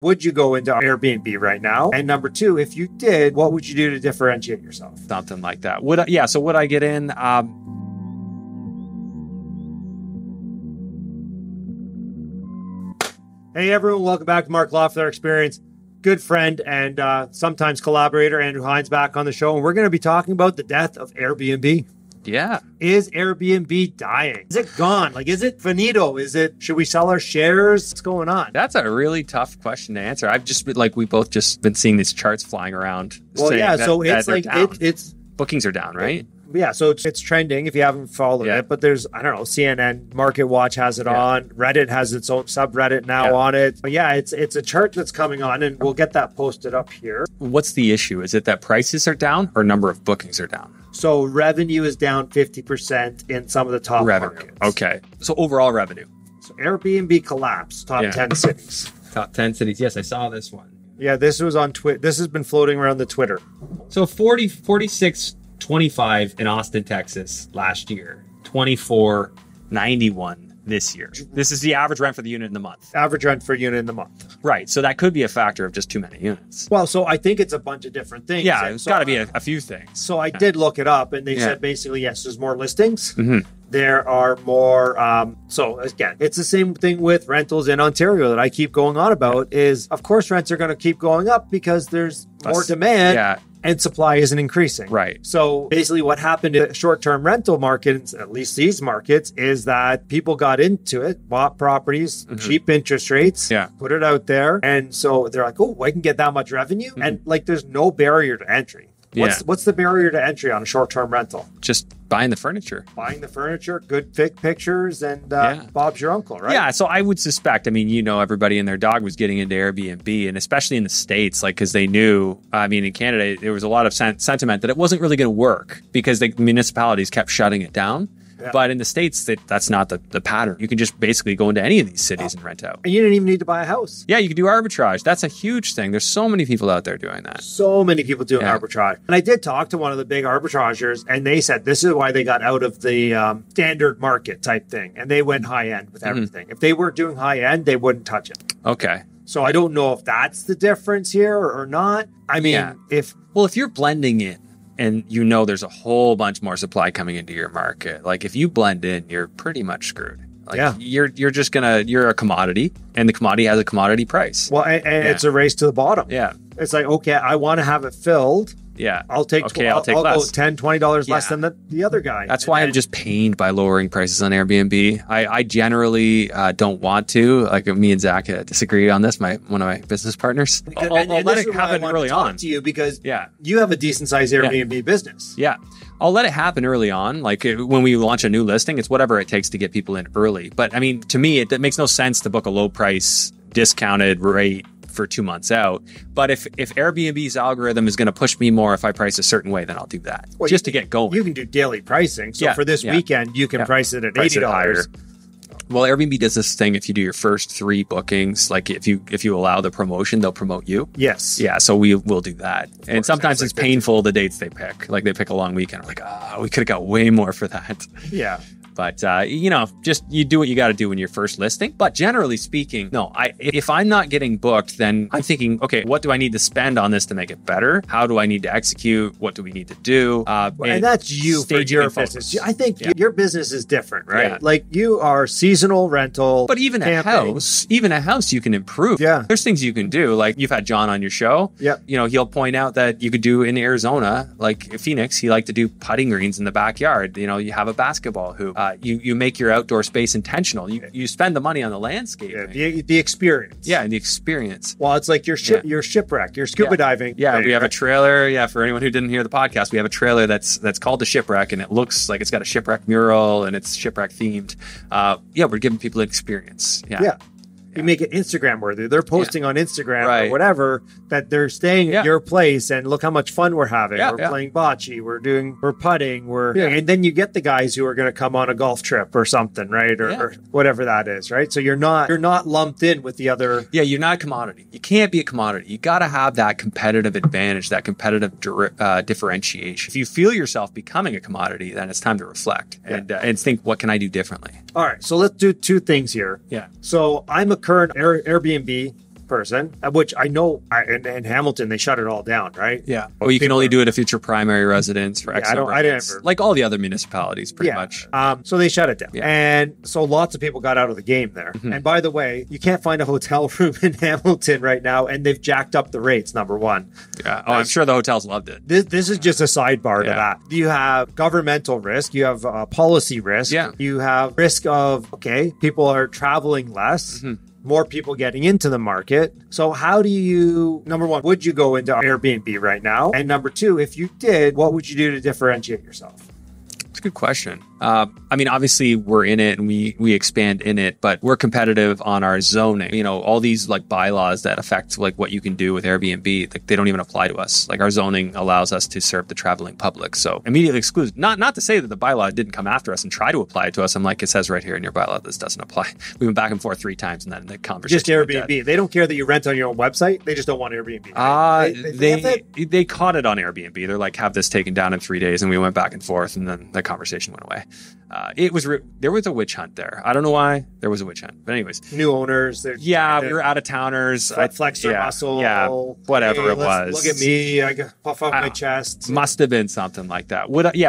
Would you go into Airbnb right now? And number two, if you did, what would you do to differentiate yourself? Something like that. So would I get in? Hey, everyone. Welcome back to Mark Loeffler Experience. Good friend and sometimes collaborator Andrew Hines back on the show. And we're going to be talking about the death of Airbnb. Yeah. Is Airbnb dying? Is it gone? Like, is it finito? Is it, should we sell our shares? What's going on? That's a really tough question to answer. I've just been like, we both just been seeing these charts flying around. Well, yeah. So it's like, it's bookings are down, right? Yeah. So it's trending if you haven't followed it, but there's, I don't know, CNN, MarketWatch has it on. Reddit has its own subreddit now on it. But yeah, it's a chart that's coming on and we'll get that posted up here. What's the issue? Is it that prices are down or number of bookings are down? So revenue is down 50% in some of the top markets. Okay. So overall revenue. So Airbnb collapse, top 10 cities. Top 10 cities. Yes, I saw this one. Yeah, this was on Twitter. This has been floating around the Twitter. So 46.25 in Austin, Texas last year. 24.91 this year. This is the average rent for the unit in the month. Average rent for unit in the month. Right. So that could be a factor of just too many units. Well, so I think it's a bunch of different things. Yeah, and it's got to be a few things. So I did look it up and they said basically, yes, there's more listings. Mm-hmm. There are more. So again, it's the same thing with rentals in Ontario that I keep going on about is, of course, rents are going to keep going up because there's more demand. Yeah. And supply isn't increasing. Right. So basically what happened in short-term rental markets, at least these markets, is that people got into it, bought properties, cheap interest rates, put it out there. And so they're like, oh, I can get that much revenue. Mm-hmm. And like, there's no barrier to entry. What's the barrier to entry on a short-term rental? Just buying the furniture. Buying the furniture, good pictures, and Bob's your uncle, right? Yeah, so I would suspect, I mean, you know, everybody and their dog was getting into Airbnb, and especially in the States, like, because they knew, I mean, in Canada, there was a lot of sentiment that it wasn't really going to work because the municipalities kept shutting it down. Yeah. But in the States, that's not the pattern. You can just basically go into any of these cities and rent out. And you didn't even need to buy a house. Yeah, you can do arbitrage. That's a huge thing. There's so many people out there doing that. So many people doing arbitrage. And I did talk to one of the big arbitragers, and they said this is why they got out of the standard market type thing. And they went high end with everything. Mm-hmm. If they were doing high end, they wouldn't touch it. Okay. So I don't know if that's the difference here or not. I mean, if you're blending in, and you know there's a whole bunch more supply coming into your market. Like if you blend in, you're pretty much screwed. Like you're a commodity, and the commodity has a commodity price. Well, and it's a race to the bottom. Yeah, it's like okay, I want to have it filled. Yeah, I'll take less. Go $10, $20 less than the other guy. That's why I'm just pained by lowering prices on Airbnb. I generally don't want to. Like me and Zach disagree on this. One of my business partners. Because, I'll let it happen early on to you because you have a decent sized Airbnb business. Yeah, I'll let it happen early on. Like when we launch a new listing, it's whatever it takes to get people in early. But I mean, to me, it makes no sense to book a low price discounted rate for 2 months out. But if Airbnb's algorithm is going to push me more if I price a certain way, then I'll do that just to get going. You can do daily pricing. So for this weekend, you can price it at $80. Well, Airbnb does this thing. If you do your first 3 bookings, like if you allow the promotion, they'll promote you. Yes. Yeah. So we will do that. And sometimes it's painful, the dates they pick. Like they pick a long weekend. We're like, we could have got way more for that. Yeah. But, just you do what you got to do in your first listing. But generally speaking, no, if I'm not getting booked, then I'm thinking, okay, what do I need to spend on this to make it better? How do I need to execute? What do we need to do? And that's you for your business. I think your business is different, right? Yeah. Like you are seasonal rental. But even a house you can improve. Yeah. There's things you can do. Like you've had John on your show. Yeah. You know, he'll point out that you could do in Arizona, like Phoenix, he liked to do putting greens in the backyard. You know, you have a basketball hoop. You make your outdoor space intentional. You spend the money on the landscape. Yeah, the experience. Yeah, the experience. Well, it's like your shipwreck, your scuba diving. Yeah, we have a trailer. Yeah, for anyone who didn't hear the podcast, we have a trailer that's called The Shipwreck, and it looks like it's got a shipwreck mural and it's shipwreck themed. We're giving people an experience. Yeah. You make it Instagram worthy. They're posting on Instagram or whatever that they're staying at your place and look how much fun we're having. We're playing bocce. We're putting. And then you get the guys who are going to come on a golf trip or something, right? Or whatever that is, right? So you're not lumped in with the other. Yeah, you're not a commodity. You can't be a commodity. You got to have that competitive advantage, that competitive differentiation. If you feel yourself becoming a commodity, then it's time to reflect and think, what can I do differently? All right, so let's do 2 things here. Yeah. So I'm a current Airbnb person, which I know in Hamilton, they shut it all down, right? Yeah. Well, you can only do it if it's your primary residence for X number of months, like all the other municipalities, pretty much. So they shut it down. Yeah. And so lots of people got out of the game there. Mm-hmm. And by the way, you can't find a hotel room in Hamilton right now, and they've jacked up the rates, number one. Yeah. Oh, I'm sure the hotels loved it. This is just a sidebar to that. You have governmental risk. You have policy risk. Yeah. You have risk of, okay, people are traveling less. Mm-hmm. More people getting into the market. So how do you, number one, would you go into Airbnb right now? And number two, if you did, what would you do to differentiate yourself? That's a good question. I mean, obviously we're in it and we expand in it, but we're competitive on our zoning. You know, all these like bylaws that affect like what you can do with Airbnb, like they don't even apply to us. Like our zoning allows us to serve the traveling public. So immediately excludes, not to say that the bylaw didn't come after us and try to apply it to us. I'm like, it says right here in your bylaw, this doesn't apply. We went back and forth 3 times in that conversation. Just Airbnb. They don't care that you rent on your own website. They just don't want Airbnb. Right? They caught it on Airbnb. They're like, have this taken down in 3 days. And we went back and forth and then the conversation went away. There was a witch hunt there. I don't know why there was a witch hunt, but anyways, new owners. Yeah, we were out of towners. I flexed your muscle. Yeah, whatever it was. Look at me. I puff up my chest. Must have been something like that.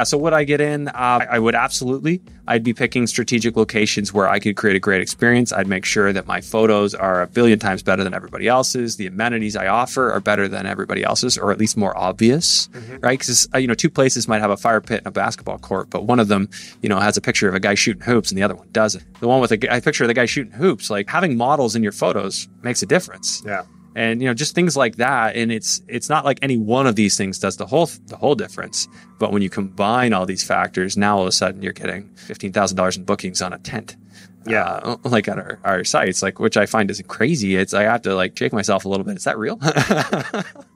So would I get in? I would absolutely. I'd be picking strategic locations where I could create a great experience. I'd make sure that my photos are 1 billion times better than everybody else's. The amenities I offer are better than everybody else's, or at least more obvious, right? Because, you know, 2 places might have a fire pit and a basketball court, but one of them, you know, has a picture of a guy shooting hoops and the other one doesn't. The one with a picture of the guy shooting hoops, like having models in your photos makes a difference. Yeah. And, you know, just things like that. And it's not like any one of these things does the whole difference. But when you combine all these factors, now all of a sudden you're getting $15,000 in bookings on a tent. Yeah. Like at our sites, like, which I find is crazy. I have to like shake myself a little bit. Is that real?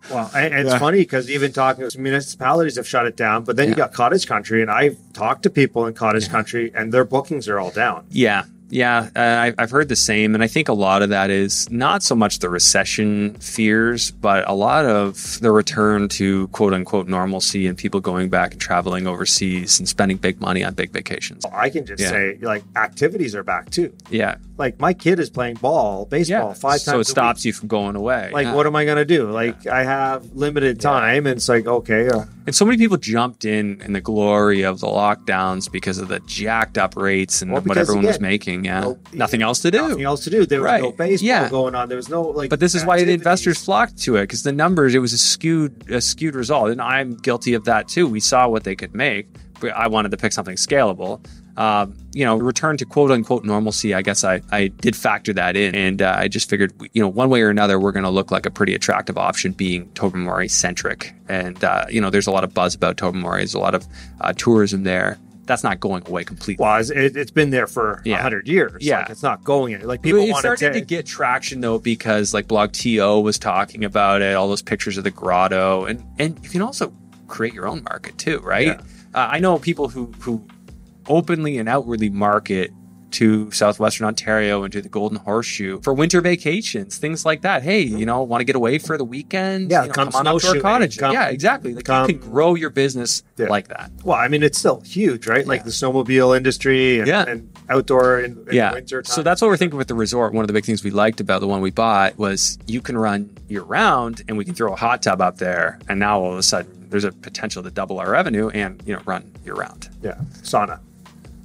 Well, it's funny because even talking to municipalities have shut it down, but then you got cottage country, and I've talked to people in cottage country and their bookings are all down. Yeah. Yeah, I've heard the same. And I think a lot of that is not so much the recession fears, but a lot of the return to quote unquote normalcy and people going back and traveling overseas and spending big money on big vacations. I can just say like activities are back too. Yeah. Like my kid is playing baseball 5 times a week. So it stops you from going away. Like, what am I going to do? Like I have limited time and it's like, okay. And so many people jumped in the glory of the lockdowns because of the jacked up rates and what everyone was making. Yeah. Well, nothing else to do. Nothing else to do. There was no baseball going on. There was no like. But this is why the investors flocked to it, because the numbers, it was a skewed result. And I'm guilty of that too. We saw what they could make, but I wanted to pick something scalable. You know, return to quote unquote normalcy. I guess I did factor that in, and I just figured, you know, one way or another, we're going to look like a pretty attractive option being Tobermory centric. And, you know, there's a lot of buzz about Tobermory. There's a lot of tourism there. That's not going away completely. Well, it's been there for 100 years. Yeah. Like, it's not going anywhere. Like, people want to started to get traction, though, because, like, BlogTO was talking about it, all those pictures of the grotto. And you can also create your own market, too, right? Yeah. I know people who openly and outwardly market to Southwestern Ontario and to the Golden Horseshoe for winter vacations, things like that. Hey, you know, want to get away for the weekend? Yeah, you know, come on up to our cottage. Yeah, exactly. Like you can grow your business like that. Well, I mean, it's still huge, right? Yeah. Like the snowmobile industry and outdoor in winter time. So that's what we're thinking with the resort. One of the big things we liked about the one we bought was you can run year round and we can throw a hot tub up there. And now all of a sudden there's a potential to double our revenue and, you know, run year round. Yeah. Sauna.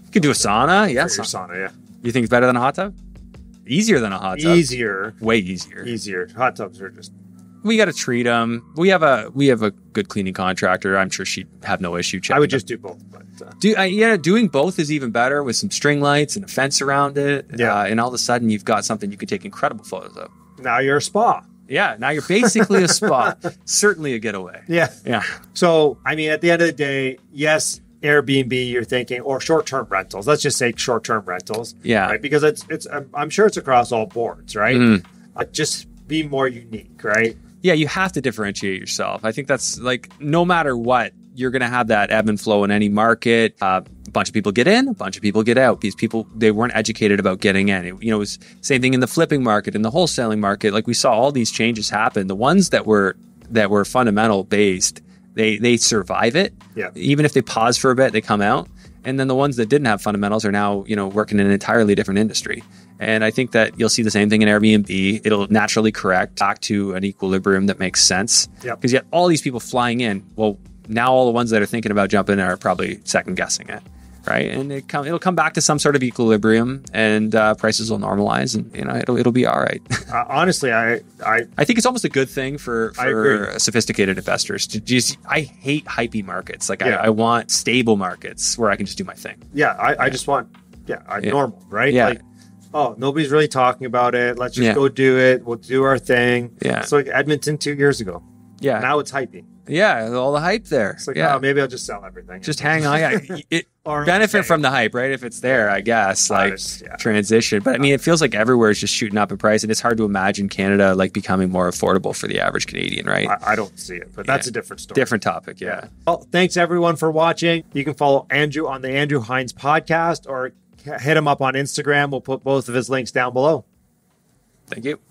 You could do a sauna, sauna, yeah. You think it's better than a hot tub? Easier than a hot tub. Easier, way easier. Easier. Hot tubs are just. We got to treat them. We have a good cleaning contractor. I'm sure she'd have no issue checking. I would just do both. But, doing both is even better with some string lights and a fence around it. Yeah, and all of a sudden you've got something you can take incredible photos of. Now you're a spa. Yeah, now you're basically a spa. Certainly a getaway. Yeah, yeah. So I mean, at the end of the day, yes. Airbnb, you're thinking, or short-term rentals. Let's just say short-term rentals. Yeah. Right? Because it's. I'm sure it's across all boards, right? Mm. Just be more unique, right? Yeah, you have to differentiate yourself. I think that's like, no matter what, you're going to have that ebb and flow in any market. A bunch of people get in, a bunch of people get out. These people, they weren't educated about getting in. It was same thing in the flipping market, in the wholesaling market. Like we saw all these changes happen. The ones that were fundamental based, They survive it. Yeah. Even if they pause for a bit, they come out. And then the ones that didn't have fundamentals are now, you know, working in an entirely different industry. And I think that you'll see the same thing in Airbnb. It'll naturally correct back to an equilibrium that makes sense. Yep. Because you have all these people flying in. Well, now all the ones that are thinking about jumping are probably second guessing it, right? And it'll come back to some sort of equilibrium, and prices will normalize, and it'll be all right. Honestly, I think it's almost a good thing for sophisticated investors to just. I hate hypey markets. Like I want stable markets where I can just do my thing. Yeah, I just want normal, right? Yeah. Like, oh, nobody's really talking about it. Let's just go do it. We'll do our thing. Yeah. It's like Edmonton 2 years ago. Yeah. Now it's hypey. Yeah, all the hype there. It's like, oh, maybe I'll just sell everything. Just hang on. Yeah. Benefit from the hype, right? If it's there, I guess, transition. But I mean, it feels like everywhere is just shooting up in price, and it's hard to imagine Canada like becoming more affordable for the average Canadian, right? I don't see it, but that's a different story. Different topic, yeah. Well, thanks everyone for watching. You can follow Andrew on the Andrew Hines podcast or hit him up on Instagram. We'll put both of his links down below. Thank you.